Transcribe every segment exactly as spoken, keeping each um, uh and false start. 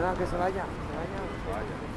nada, que se vaya. Se vaya. Se vaya.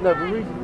No, the reason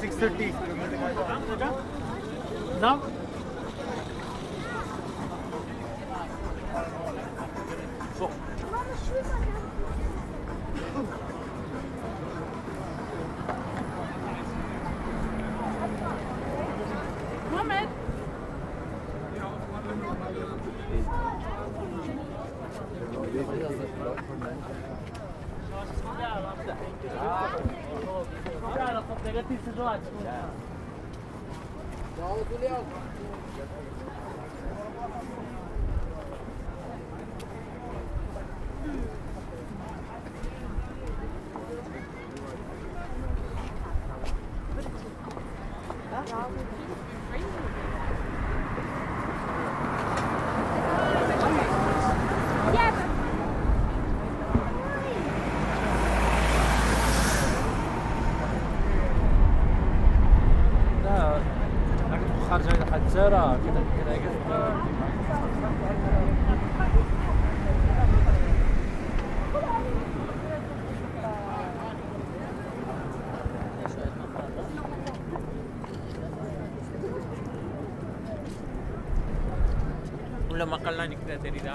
six thirty. Now? So. Moment. Negativ situaciju. Da ovo tu lijevo. Da ovo tu lijevo. خارجة إلى حجارة كذا كذا كذا. ولا ما قلنا نكذا تريدا.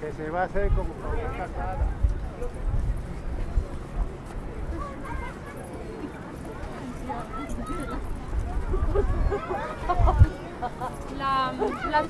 Que se va a hacer como una casada. La la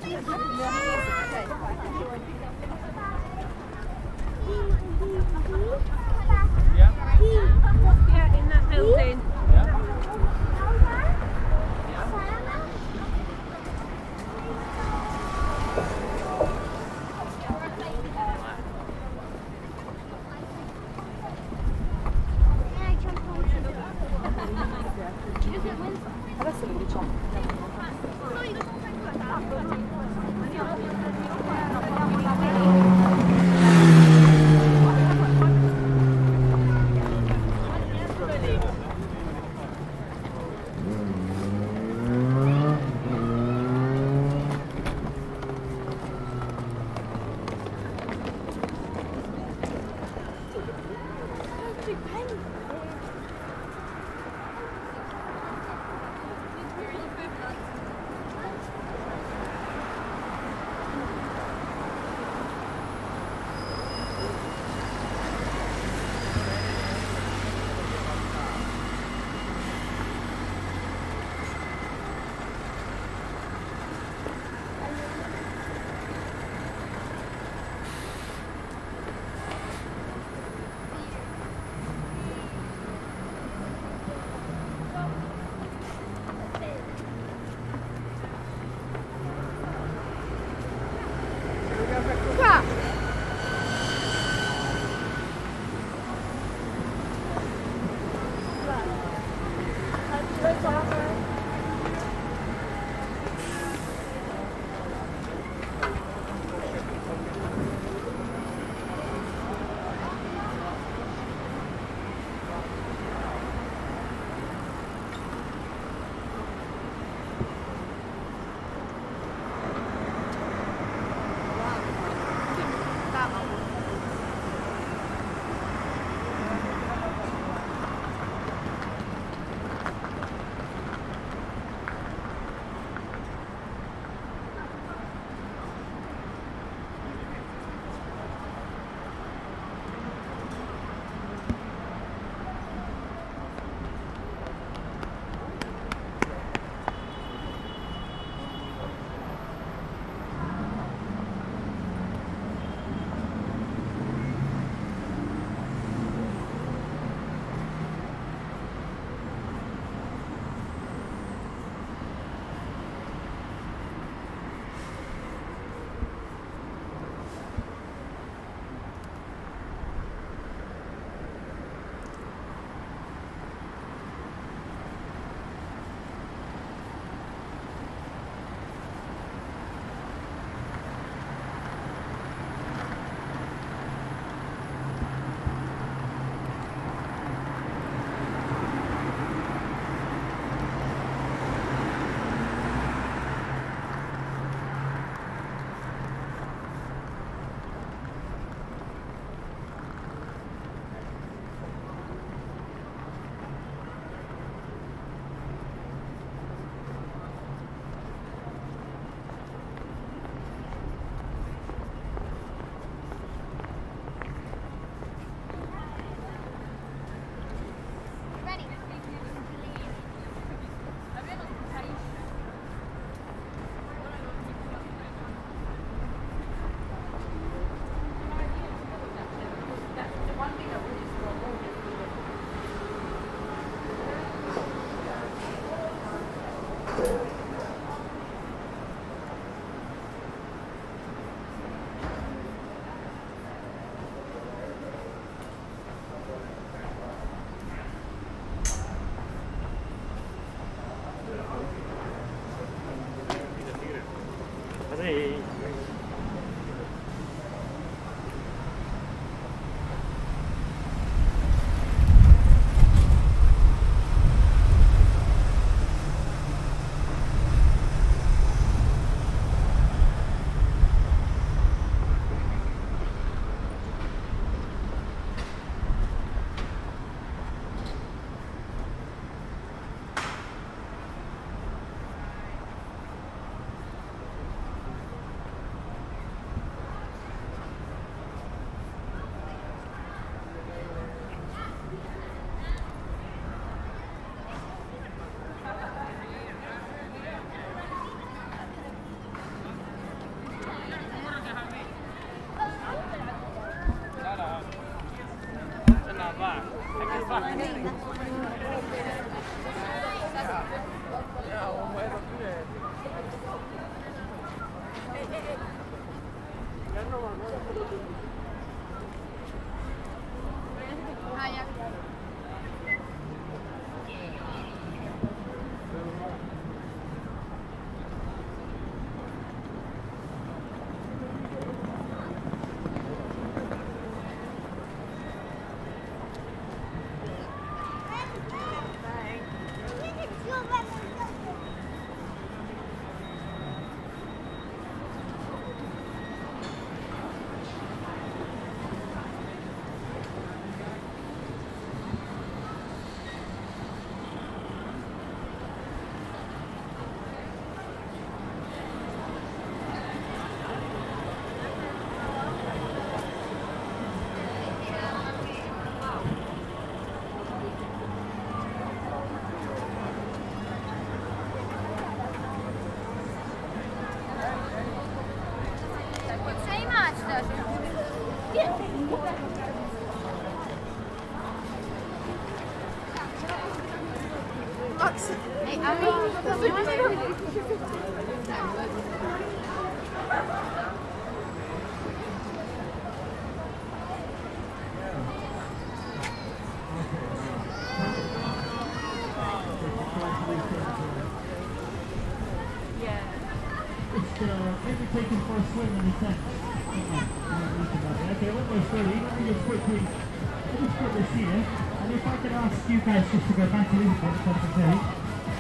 You guys just to go back to the report, if that's okay.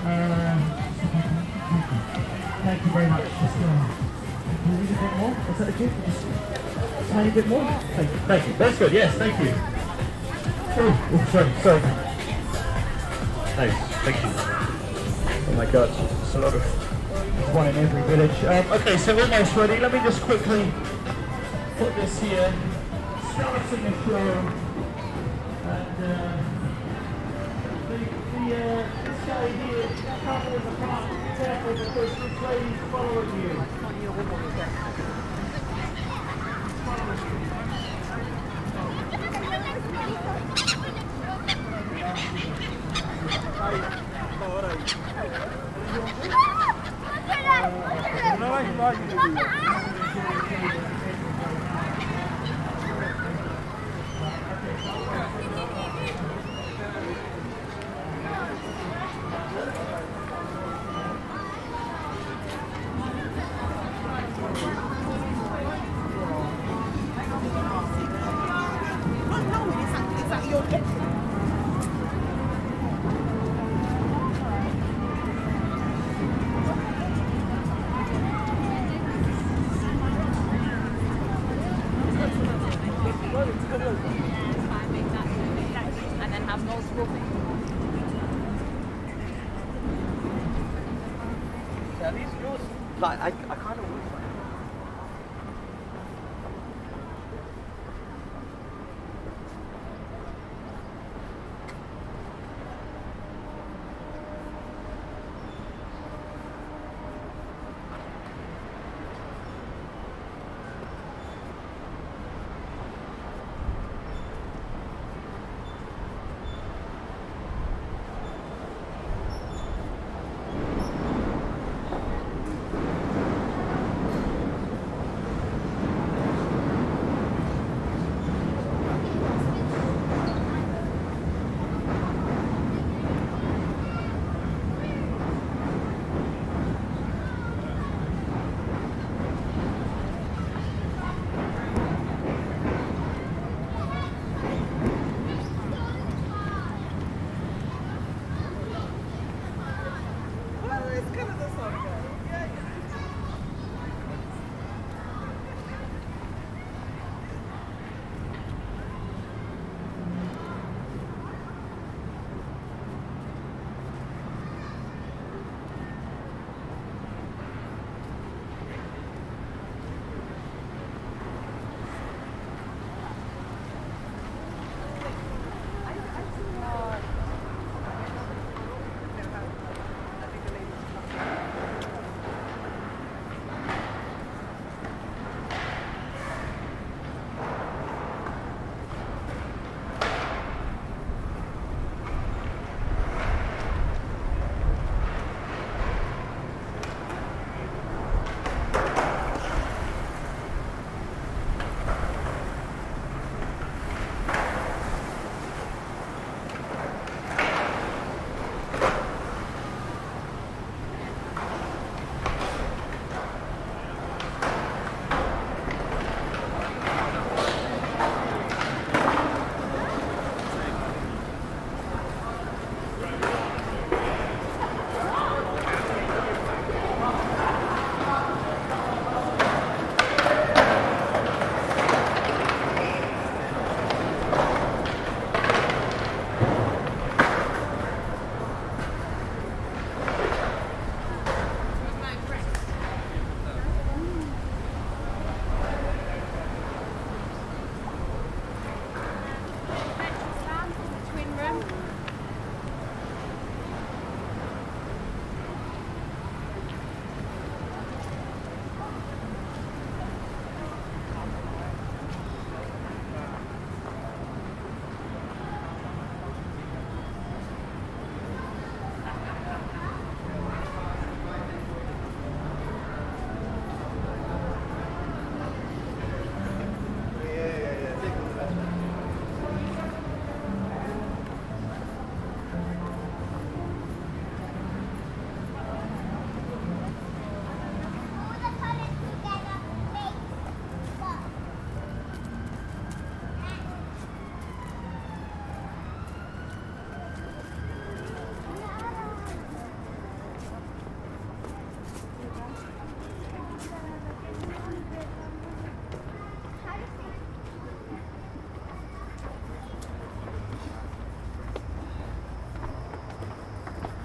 Uh, thank you very much. Just uh, a little bit more. Is that okay? Just a tiny bit more. Thank you. Thank you. That's good. Yes. Thank you. Oh, oh sorry. Sorry. Thanks. Thank you. Oh my God. It's a lot of one in every village. Um, okay. So we're almost ready. Let me just quickly put this here. Starting the show. And. Uh, The, uh, this guy here, that couple in the front, careful because this lady's following you.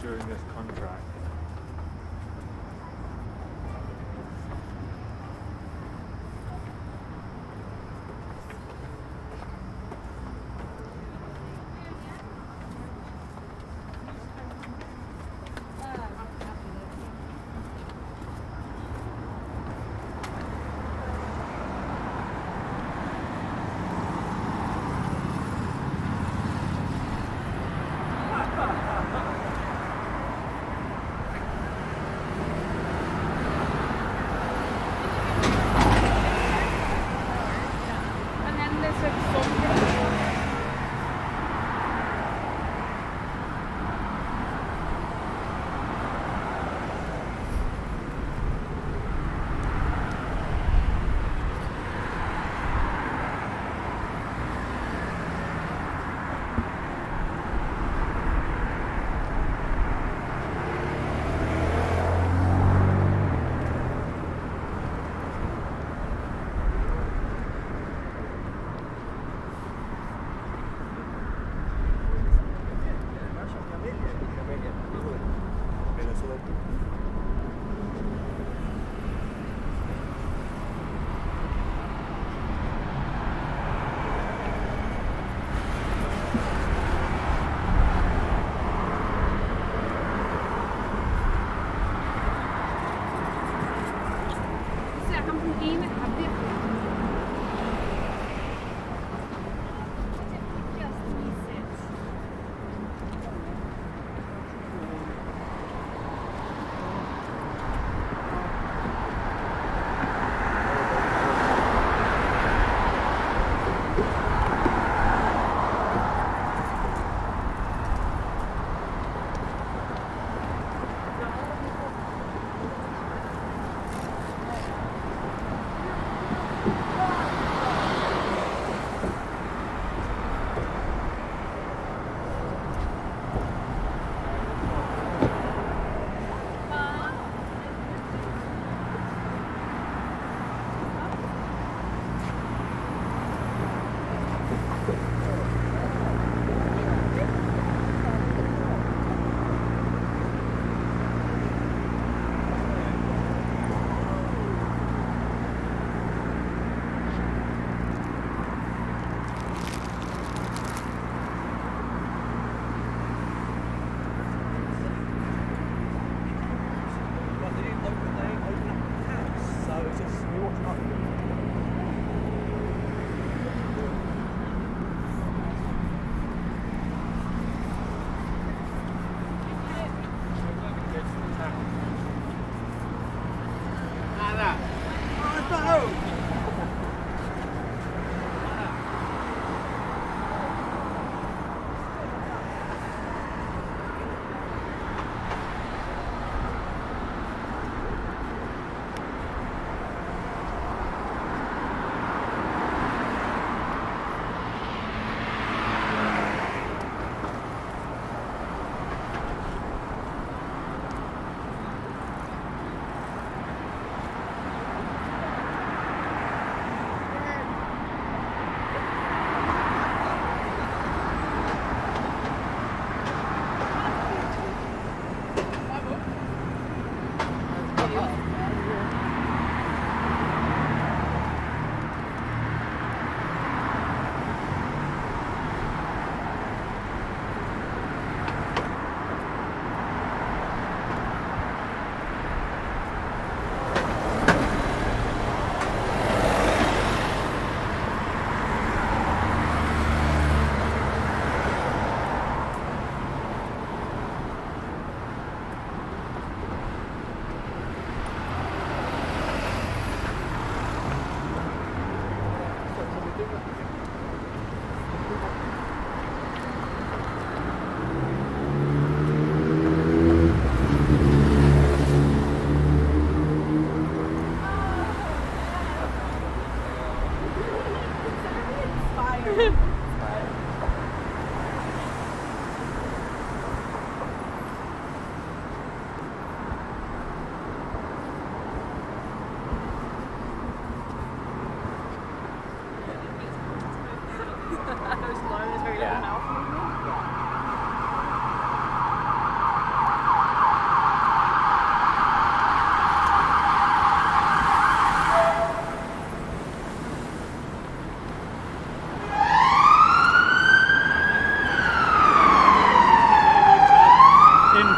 during this contract.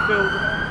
midfield.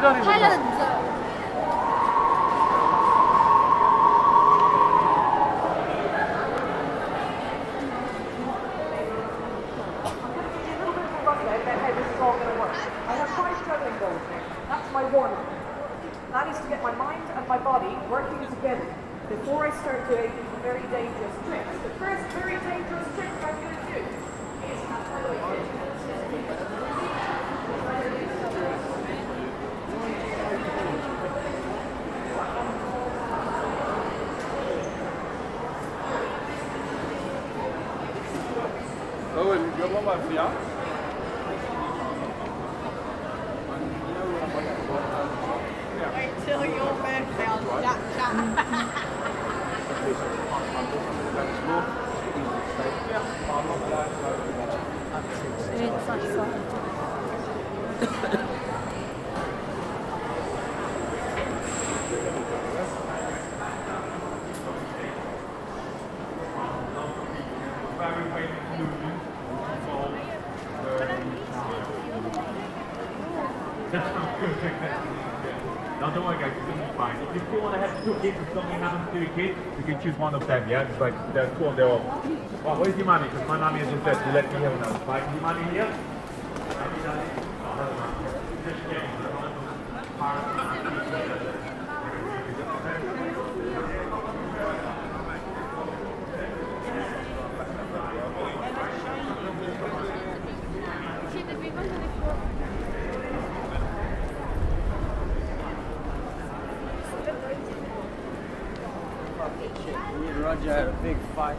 파일럿은 있어요. I have five juggling balls here. That's my warning. That is to get my mind and my body working together before I start doing very dangerous tricks. The first very dangerous trick I'm going to do is oh, and you're one by Fiat? Until your man found that shot. If you want to have two kids, if something happens to your kid, you can choose one of them, yeah? It's like, they're cool and they're all, well, where's your money? Because my mommy has just said, you let me have another fight. Is your money here? Me and Roger had a big fight.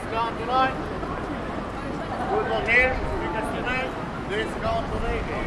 secondes de l'heure. Vous donnez, vous questionnez, deux secondes de l'heure.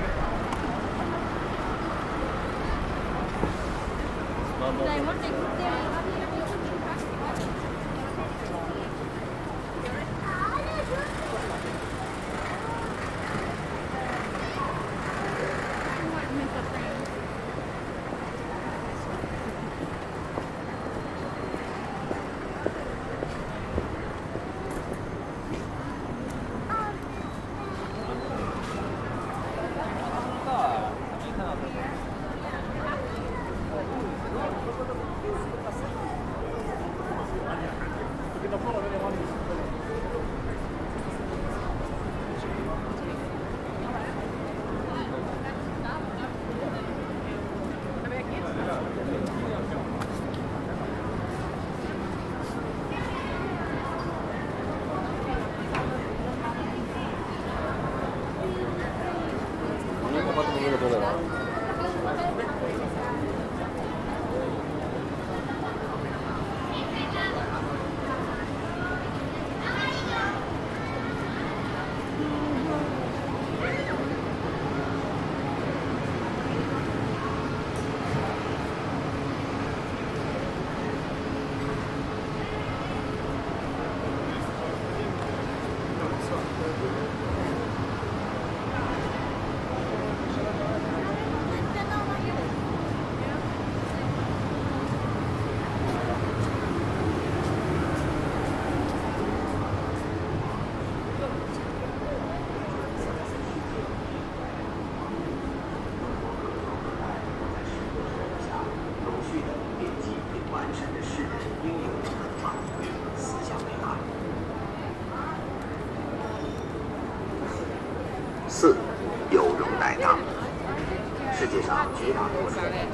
四，有容乃大。世界上绝大多数人。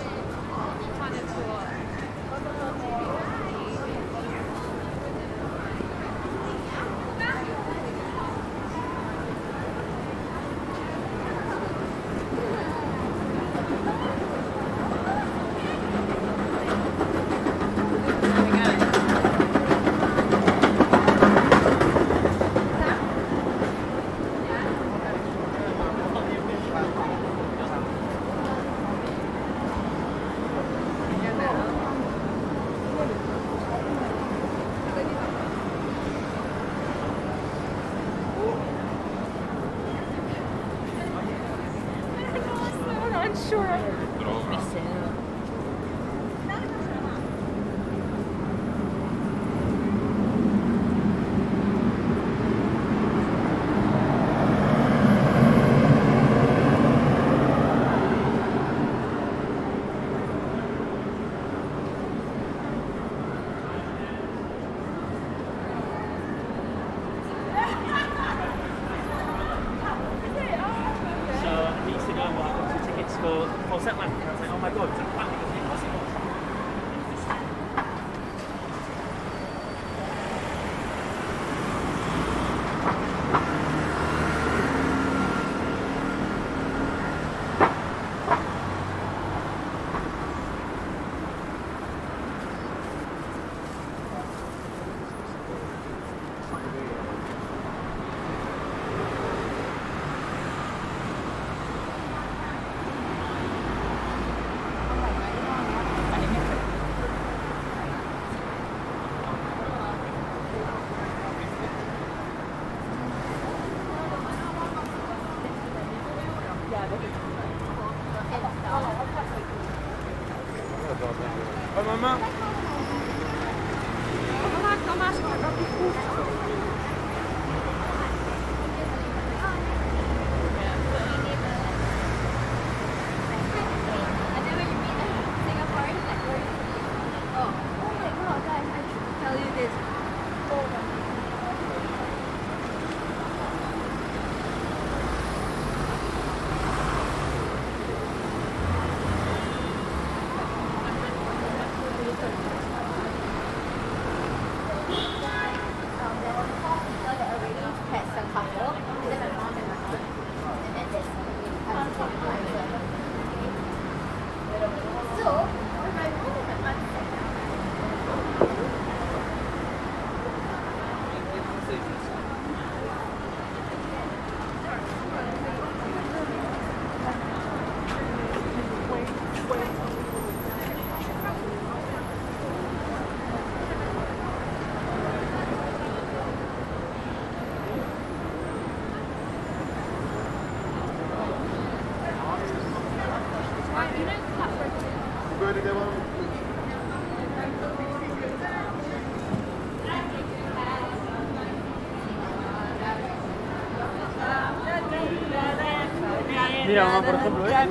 Mira, mamá, por ejemplo, ¿eh?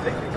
Thank you.